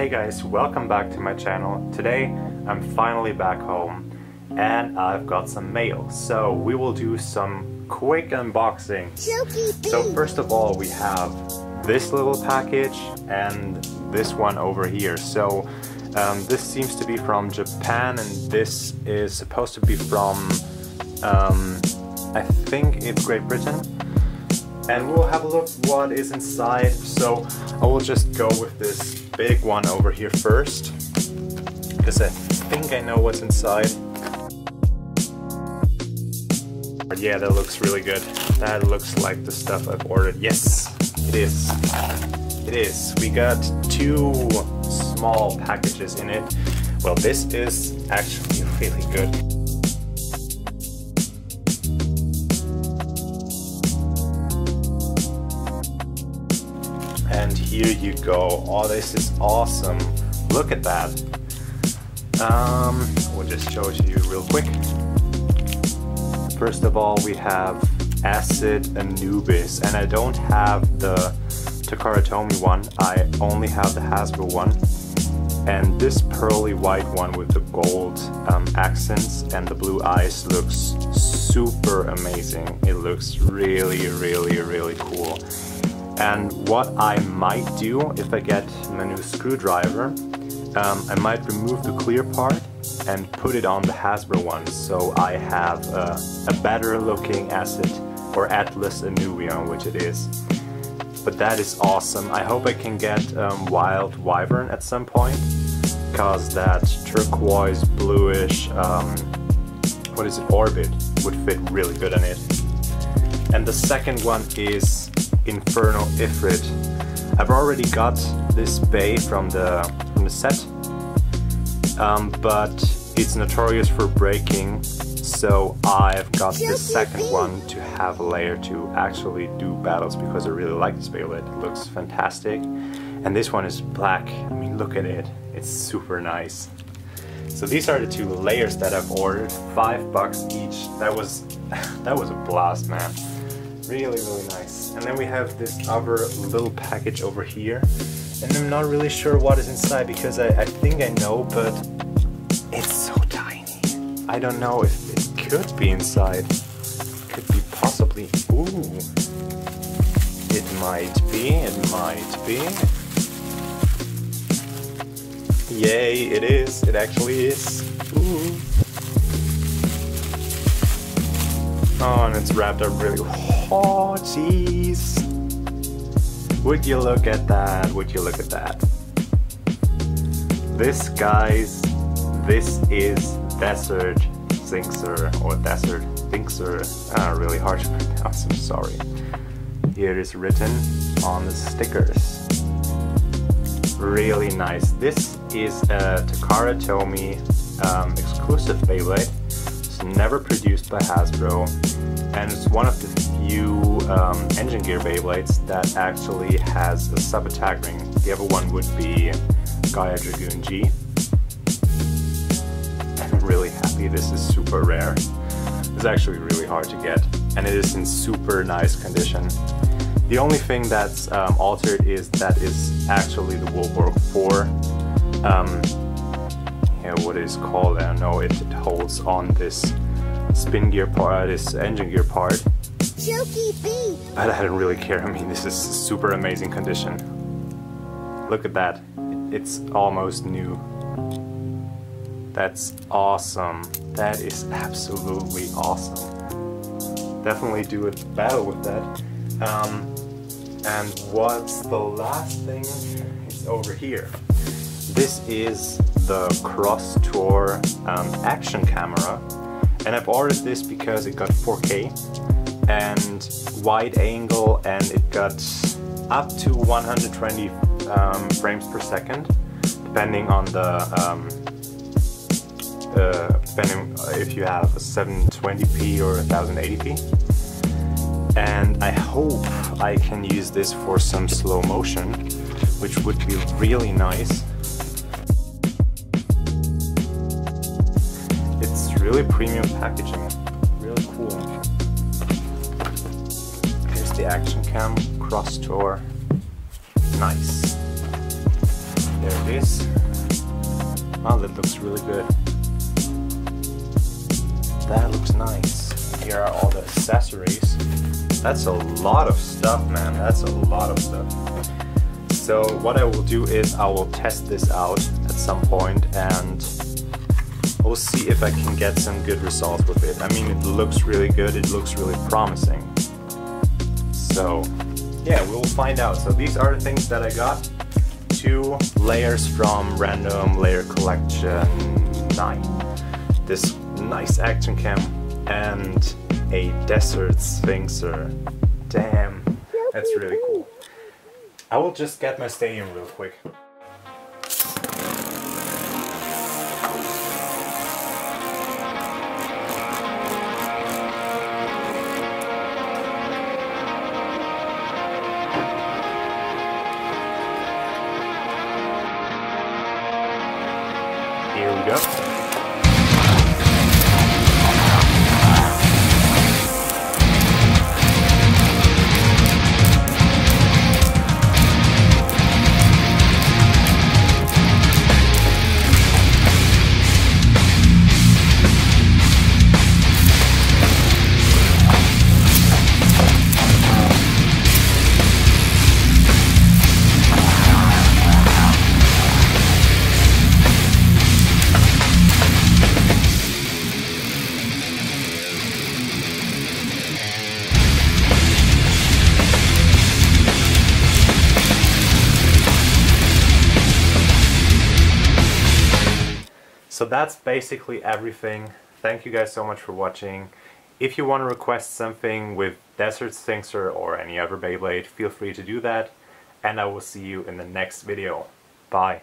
Hey guys, welcome back to my channel. Today I'm finally back home and I've got some mail, so we will do some quick unboxing. So first of all we have this little package and this one over here. So this seems to be from Japan and this is supposed to be from I think it's Great Britain. And we'll have a look what is inside, so I will just go with this big one over here first, because I think I know what's inside. But yeah, that looks really good. That looks like the stuff I've ordered. Yes, it is. It is. We got two small packages in it. Well, this is actually really good. And here you go. Oh, this is awesome. Look at that. We'll just show it to you real quick. First of all, we have Acid Anubis. And I don't have the Takara Tomy one. I only have the Hasbro one. And this pearly white one with the gold accents and the blue eyes looks super amazing. It looks really, really, really cool. And what I might do if I get my new screwdriver, I might remove the clear part and put it on the Hasbro one, so I have a better looking Acid or Atlas Anubion, which it is. But that is awesome. I hope I can get Wild Wyvern at some point, because that turquoise bluish, what is it, orbit would fit really good on it. And the second one is Inferno Ifrit. I've already got this bay from the set, but it's notorious for breaking, so I've got the second one to have a layer to actually do battles, because I really like this Beyblade. It looks fantastic. And this one is black. I mean, look at it. It's super nice. So these are the two layers that I've ordered. $5 each. That was a blast, man. Really, really nice. And then we have this other little package over here, and I'm not really sure what is inside, because I think I know, but it's so tiny. I don't know if it could be inside. Could be possibly. Ooh, it might be. It might be. Yay! It is. It actually is. Ooh. Oh, and it's wrapped up really well. Oh jeez, would you look at that, would you look at that. This, guys, this is Desert Sphinxer, or Desert Sphinxer, really hard to pronounce, I'm sorry. Here it is written on the stickers. Really nice. This is a Takara Tomy exclusive Beyblade. It's never produced by Hasbro, and it's one of the few Engine Gear Beyblades that actually has a sub-attack ring. The other one would be Gaia Dragoon G. And I'm really happy, this is super rare. It's actually really hard to get, and it is in super nice condition. The only thing that's altered is that is actually the Wolborg 4. Yeah, what it is called, I don't know, it holds on this spin gear part, this engine gear part. But I don't really care. I mean, this is super amazing condition. Look at that. It's almost new. That's awesome. That is absolutely awesome. Definitely do a battle with that. And what's the last thing? It's over here. This is the Crosstour action camera. And I've ordered this because it got 4K. And wide angle, and it got up to 120 frames per second, depending on the depending if you have a 720p or 1080p. And I hope I can use this for some slow motion, which would be really nice. It's really premium packaging, really cool. The action cam Crosstour, nice. There it is. Wow, that looks really good. That looks nice. Here are all the accessories. That's a lot of stuff, man. That's a lot of stuff. So what I will do is I will test this out at some point and we'll see if I can get some good results with it. I mean, it looks really good, it looks really promising. So yeah, we'll find out. So these are the things that I got. 2 layers from Random Layer Collection 9. This nice action cam and a Desert Sphinxer. Damn, that's really cool. I will just get my stadium real quick. Here we go. So that's basically everything. Thank you guys so much for watching. If you want to request something with Desert Sphinxer or any other Beyblade, feel free to do that. And I will see you in the next video. Bye.